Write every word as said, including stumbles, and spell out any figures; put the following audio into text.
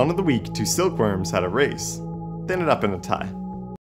Pawn of the Week to Silkworms had a race. They ended up in a tie.